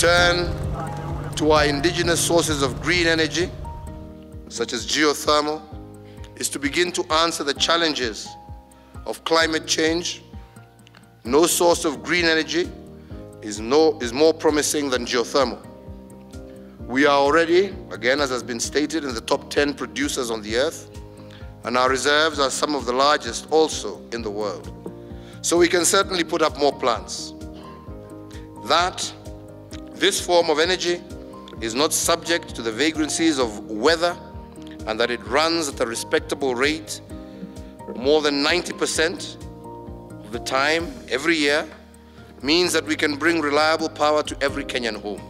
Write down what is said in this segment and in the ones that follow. turn to our indigenous sources of green energy, such as geothermal, is to begin to answer the challenges of climate change. No source of green energy is more promising than geothermal. We are already, again as has been stated, in the top 10 producers on the earth, and our reserves are some of the largest also in the world. So we can certainly put up more plants. That this form of energy is not subject to the vagrancies of weather, and that it runs at a respectable rate more than 90% of the time every year, means that we can bring reliable power to every Kenyan home.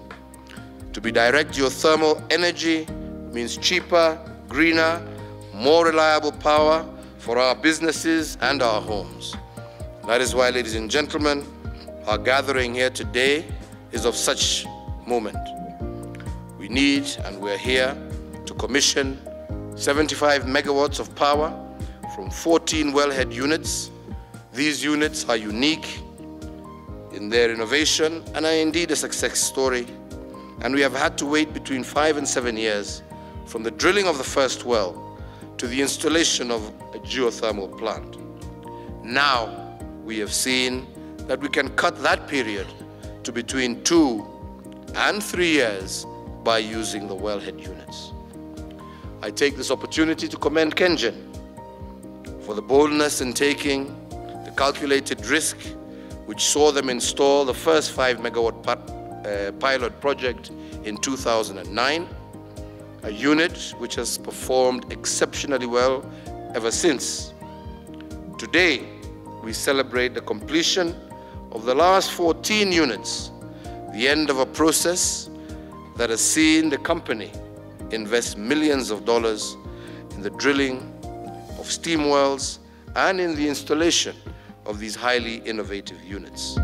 To be direct geothermal energy means cheaper, greener, more reliable power for our businesses and our homes. That is why, ladies and gentlemen, our gathering here today is of such moment. We need, and we're here, to commission 75 megawatts of power from 14 wellhead units. These units are unique in their innovation and are indeed a success story. And we have had to wait between 5 and 7 years from the drilling of the first well to the installation of a geothermal plant. Now we have seen that we can cut that period to between 2 and 3 years by using the wellhead units. I take this opportunity to commend KenGen for the boldness in taking the calculated risk which saw them install the first 5-megawatt pilot project in 2009, a unit which has performed exceptionally well ever since. Today, we celebrate the completion of the last 14 units, the end of a process that has seen the company invest millions of dollars in the drilling of steam wells and in the installation of these highly innovative units.